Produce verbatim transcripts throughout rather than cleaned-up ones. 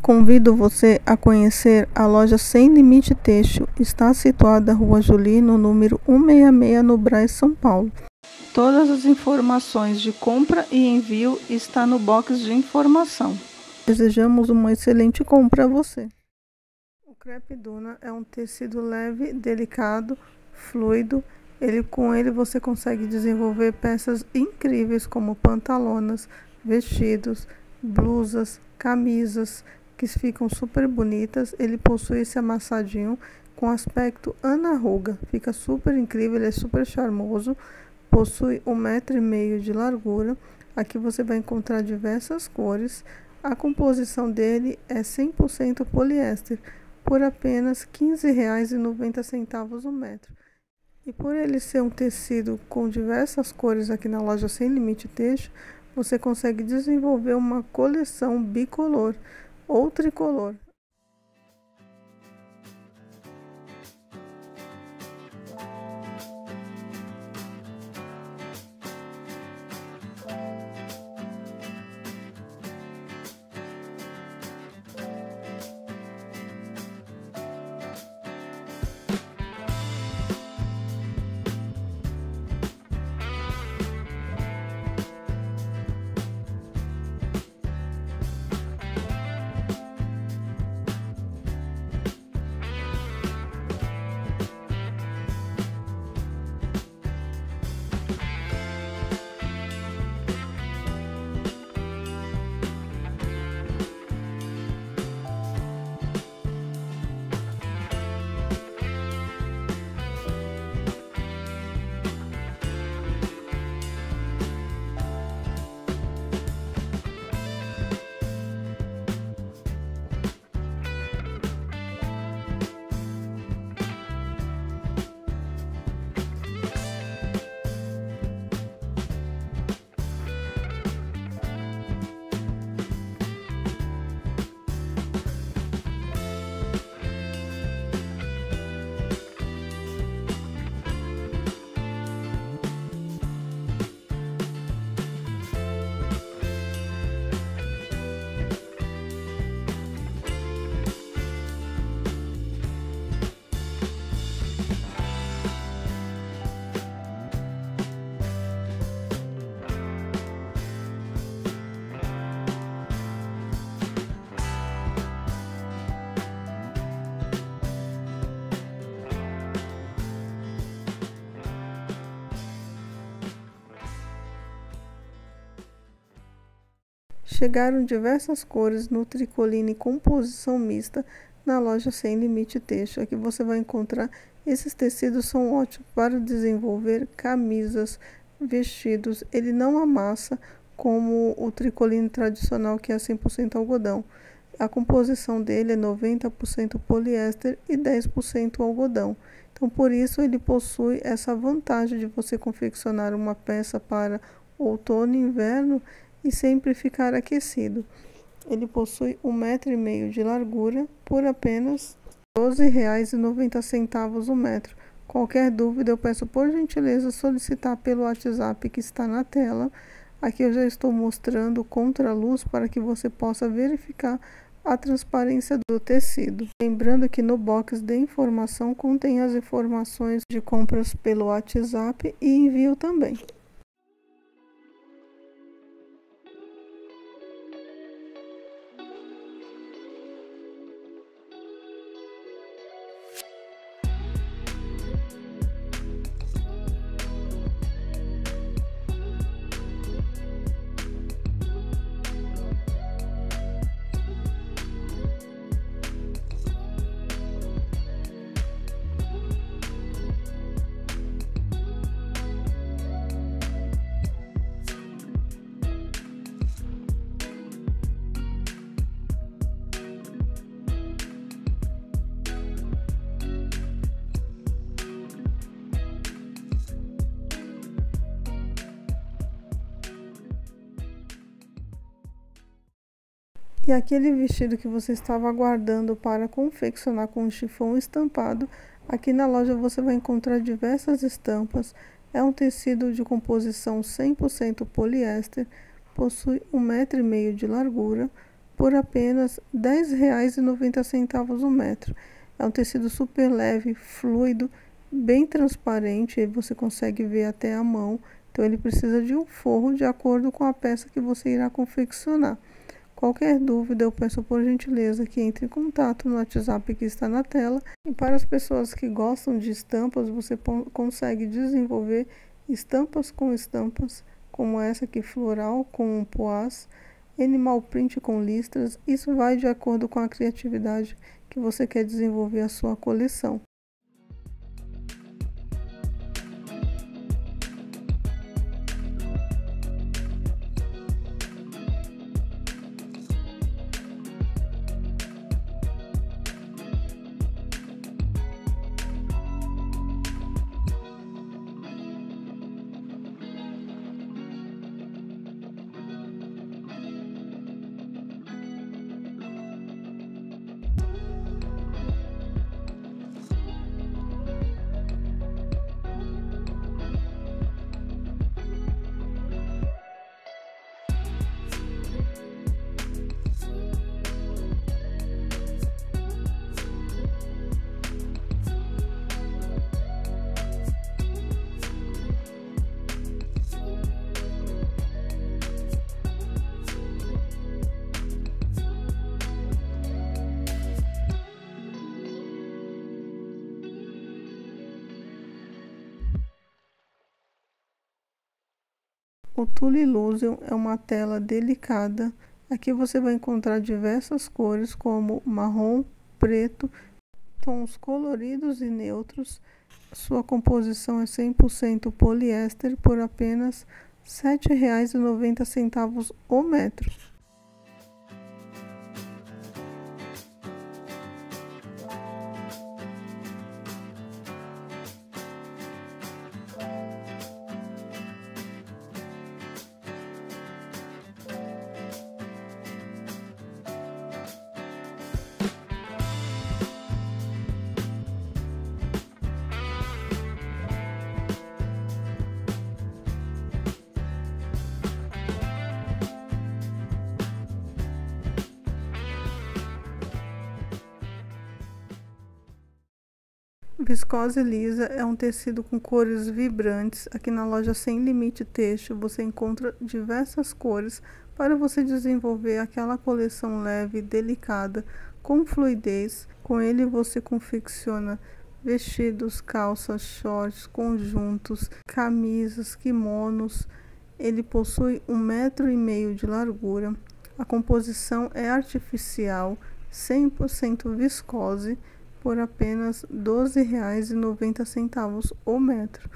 Convido você a conhecer a loja Sem Limite Têxtil. Está situada na Rua Joly, no número cento e sessenta e seis, no Brás, São Paulo. Todas as informações de compra e envio estão no box de informação. Desejamos uma excelente compra a você. O Crepe Duna é um tecido leve, delicado, fluido. Ele, com ele você consegue desenvolver peças incríveis como pantalonas, vestidos, blusas, camisas, que ficam super bonitas. Ele possui esse amassadinho com aspecto anarruga, fica super incrível, ele é super charmoso, possui um metro e meio de largura. Aqui você vai encontrar diversas cores. A composição dele é cem por cento poliéster, por apenas quinze reais e noventa centavos o metro. E por ele ser um tecido com diversas cores, aqui na loja Sem Limite Têxtil, você consegue desenvolver uma coleção bicolor ou tricolor. Chegaram diversas cores no Tricoline composição mista na loja Sem Limite Têxtil. Aqui você vai encontrar, esses tecidos são ótimos para desenvolver camisas, vestidos. Ele não amassa como o Tricoline tradicional, que é cem por cento algodão. A composição dele é noventa por cento poliéster e dez por cento algodão. Então, por isso, ele possui essa vantagem de você confeccionar uma peça para outono e inverno e sempre ficar aquecido. Ele possui um metro e meio de largura por apenas doze reais e noventa centavos o metro. Qualquer dúvida, eu peço por gentileza solicitar pelo WhatsApp que está na tela. Aqui eu já estou mostrando contra luz para que você possa verificar a transparência do tecido. Lembrando que no box de informação contém as informações de compras pelo WhatsApp e envio também. E aquele vestido que você estava aguardando para confeccionar com chiffon estampado, Aqui na loja você vai encontrar diversas estampas. É um tecido de composição cem por cento poliéster, possui um metro e meio de largura, por apenas dez reais e noventa centavos o metro. É um tecido super leve, fluido, bem transparente, e você consegue ver até a mão. Então ele precisa de um forro de acordo com a peça que você irá confeccionar. Qualquer dúvida, eu peço por gentileza que entre em contato no WhatsApp que está na tela. E para as pessoas que gostam de estampas, você consegue desenvolver estampas com estampas, como essa aqui, floral com poás, animal print com listras. Isso vai de acordo com a criatividade que você quer desenvolver a sua coleção. O Tool Lusion é uma tela delicada. Aqui você vai encontrar diversas cores como marrom, preto, tons coloridos e neutros. Sua composição é cem por cento poliéster por apenas sete reais e noventa centavos o metro. Viscose lisa é um tecido com cores vibrantes. Aqui na loja Sem Limite Têxtil você encontra diversas cores para você desenvolver aquela coleção leve, delicada, com fluidez. Com ele você confecciona vestidos, calças, shorts, conjuntos, camisas, kimonos. Ele possui um metro e meio de largura. A composição é artificial, cem por cento viscose, por apenas doze reais e noventa centavos o metro.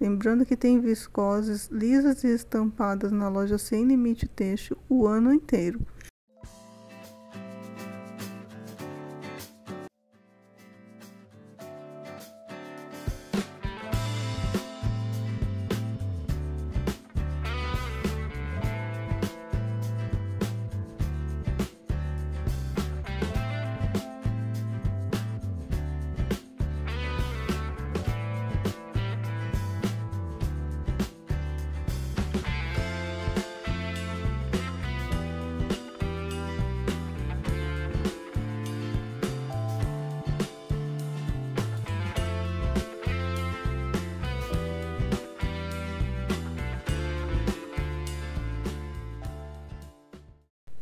Lembrando que tem viscoses lisas e estampadas na loja Sem Limite Têxtil o ano inteiro.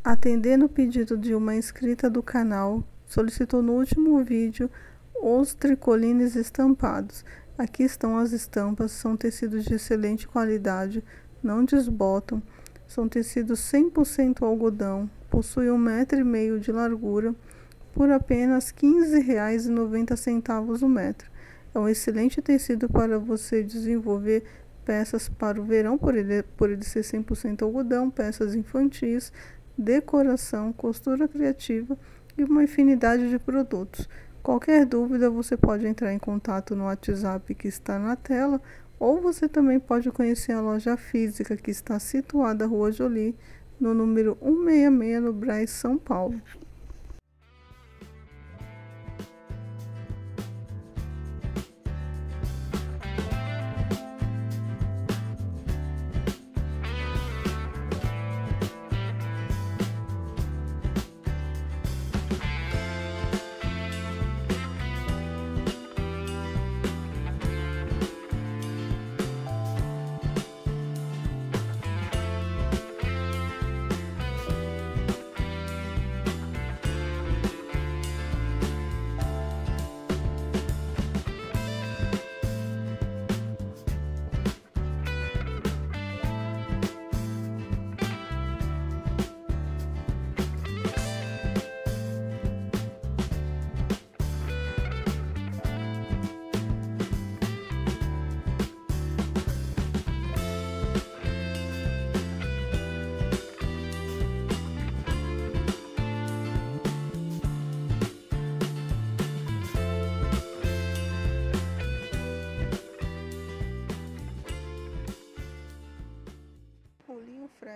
Atendendo o pedido de uma inscrita do canal, solicitou no último vídeo os tricolines estampados. Aqui estão as estampas, são tecidos de excelente qualidade, não desbotam, são tecidos cem por cento algodão, possuem um metro e meio de largura, por apenas quinze reais e noventa centavos o metro. É um excelente tecido para você desenvolver peças para o verão, por ele, por ele ser cem por cento algodão, peças infantis, decoração, costura criativa e uma infinidade de produtos. Qualquer dúvida, você pode entrar em contato no WhatsApp que está na tela, ou você também pode conhecer a loja física que está situada na Rua Joly, no número um seis seis, no Brás, São Paulo.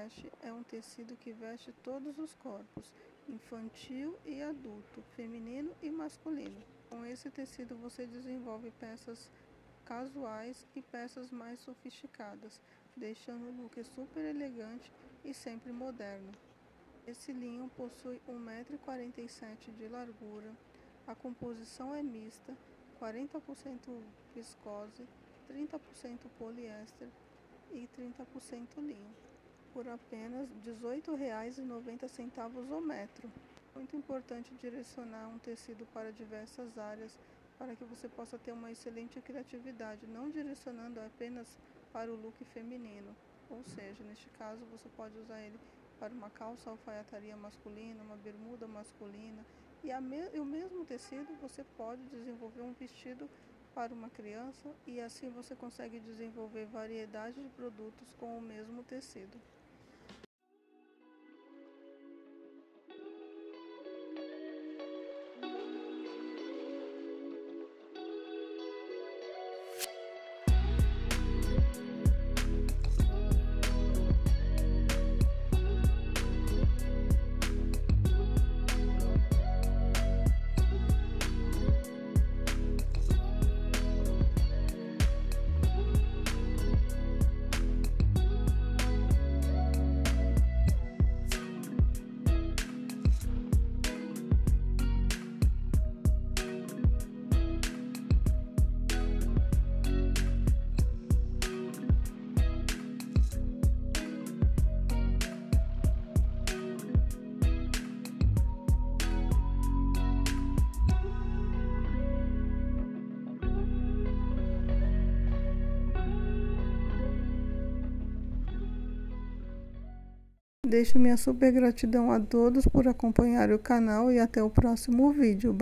creche é um tecido que veste todos os corpos, infantil e adulto, feminino e masculino. Com esse tecido você desenvolve peças casuais e peças mais sofisticadas, deixando o look super elegante e sempre moderno. Esse linho possui um metro e quarenta e sete de largura, a composição é mista, quarenta por cento viscose, trinta por cento poliéster e trinta por cento linho, por apenas dezoito reais e noventa centavos o metro. Muito importante direcionar um tecido para diversas áreas, para que você possa ter uma excelente criatividade, não direcionando apenas para o look feminino. Ou seja, neste caso você pode usar ele para uma calça alfaiataria masculina, uma bermuda masculina, e, a me e o mesmo tecido você pode desenvolver um vestido para uma criança, e assim você consegue desenvolver variedade de produtos com o mesmo tecido. Deixo minha super gratidão a todos por acompanhar o canal e até o próximo vídeo.